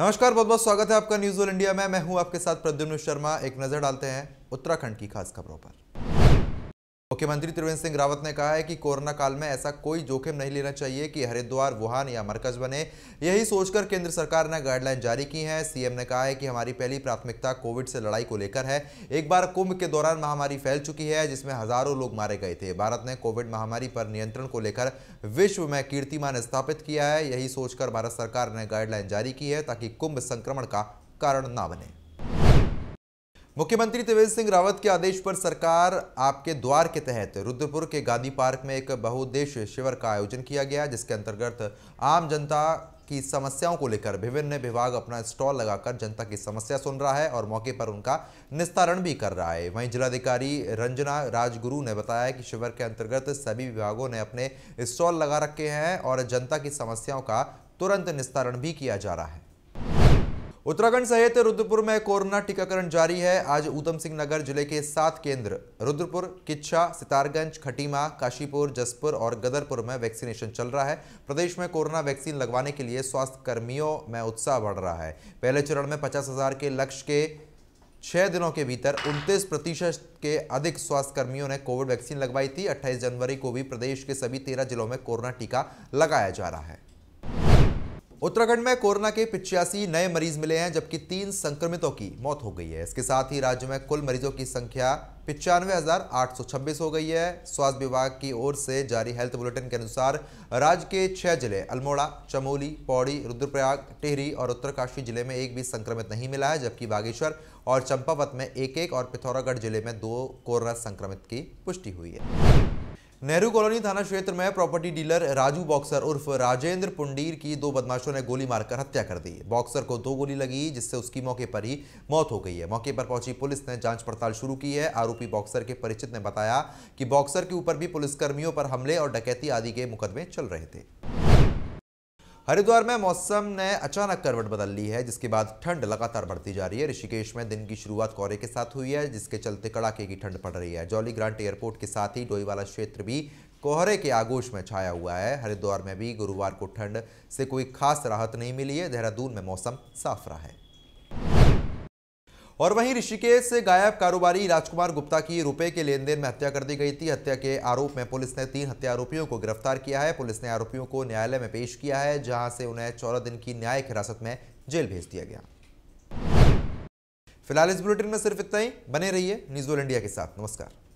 नमस्कार, बहुत बहुत स्वागत है आपका न्यूज़ वर्ल्ड इंडिया में। मैं हूं आपके साथ प्रद्युम्न शर्मा। एक नजर डालते हैं उत्तराखंड की खास खबरों पर। मुख्यमंत्री त्रिवेंद्र सिंह रावत ने कहा है कि कोरोना काल में ऐसा कोई जोखिम नहीं लेना चाहिए कि हरिद्वार, वुहान या मरकज बने। यही सोचकर केंद्र सरकार ने गाइडलाइन जारी की है। सीएम ने कहा है कि हमारी पहली प्राथमिकता कोविड से लड़ाई को लेकर है। एक बार कुंभ के दौरान महामारी फैल चुकी है जिसमें हजारों लोग मारे गए थे। भारत ने कोविड महामारी पर नियंत्रण को लेकर विश्व में कीर्तिमान स्थापित किया है। यही सोचकर भारत सरकार ने गाइडलाइन जारी की है ताकि कुंभ संक्रमण का कारण ना बने। मुख्यमंत्री त्रिवेंद्र सिंह रावत के आदेश पर सरकार आपके द्वार के तहत रुद्रपुर के गांधी पार्क में एक बहुउद्देशीय शिविर का आयोजन किया गया, जिसके अंतर्गत आम जनता की समस्याओं को लेकर विभिन्न विभाग अपना स्टॉल लगाकर जनता की समस्या सुन रहा है और मौके पर उनका निस्तारण भी कर रहा है। वहीं जिलाधिकारी रंजना राजगुरु ने बताया कि शिविर के अंतर्गत सभी विभागों ने अपने स्टॉल लगा रखे हैं और जनता की समस्याओं का तुरंत निस्तारण भी किया जा रहा है। उत्तराखंड सहित रुद्रपुर में कोरोना टीकाकरण जारी है। आज ऊधम सिंह नगर जिले के 7 केंद्र रुद्रपुर, किच्छा, सितारगंज, खटीमा, काशीपुर, जसपुर और गदरपुर में वैक्सीनेशन चल रहा है। प्रदेश में कोरोना वैक्सीन लगवाने के लिए स्वास्थ्य कर्मियों में उत्साह बढ़ रहा है। पहले चरण में 50,000 के लक्ष्य के 6 दिनों के भीतर 29% के अधिक स्वास्थ्य कर्मियों ने कोविड वैक्सीन लगवाई थी। 28 जनवरी को भी प्रदेश के सभी 13 जिलों में कोरोना टीका लगाया जा रहा है। उत्तराखंड में कोरोना के 85 नए मरीज मिले हैं जबकि 3 संक्रमितों की मौत हो गई है। इसके साथ ही राज्य में कुल मरीजों की संख्या 95,826 हो गई है। स्वास्थ्य विभाग की ओर से जारी हेल्थ बुलेटिन के अनुसार राज्य के 6 जिले अल्मोड़ा, चमोली, पौड़ी, रुद्रप्रयाग, टिहरी और उत्तरकाशी जिले में एक भी संक्रमित नहीं मिला है, जबकि बागेश्वर और चंपावत में 1-1 और पिथौरागढ़ जिले में 2 कोरोना संक्रमित की पुष्टि हुई है। नेहरू कॉलोनी थाना क्षेत्र में प्रॉपर्टी डीलर राजू बॉक्सर उर्फ राजेंद्र पुंडीर की 2 बदमाशों ने गोली मारकर हत्या कर दी। बॉक्सर को 2 गोली लगी जिससे उसकी मौके पर ही मौत हो गई है। मौके पर पहुंची पुलिस ने जांच पड़ताल शुरू की है। आरोपी बॉक्सर के परिचित ने बताया कि बॉक्सर के ऊपर भी पुलिसकर्मियों पर हमले और डकैती आदि के मुकदमे चल रहे थे। हरिद्वार में मौसम ने अचानक करवट बदल ली है जिसके बाद ठंड लगातार बढ़ती जा रही है। ऋषिकेश में दिन की शुरुआत कोहरे के साथ हुई है जिसके चलते कड़ाके की ठंड पड़ रही है। जॉली ग्रांट एयरपोर्ट के साथ ही डोईवाला क्षेत्र भी कोहरे के आगोश में छाया हुआ है। हरिद्वार में भी गुरुवार को ठंड से कोई खास राहत नहीं मिली है। देहरादून में मौसम साफ रहा है। और वहीं ऋषिकेश से गायब कारोबारी राजकुमार गुप्ता की रुपए के लेन देन में हत्या कर दी गई थी। हत्या के आरोप में पुलिस ने 3 हत्या आरोपियों को गिरफ्तार किया है। पुलिस ने आरोपियों को न्यायालय में पेश किया है जहां से उन्हें 14 दिन की न्यायिक हिरासत में जेल भेज दिया गया। फिलहाल इस बुलेटिन में सिर्फ इतना ही। बने रहिए न्यूज़ वर्ल्ड इंडिया के साथ। नमस्कार।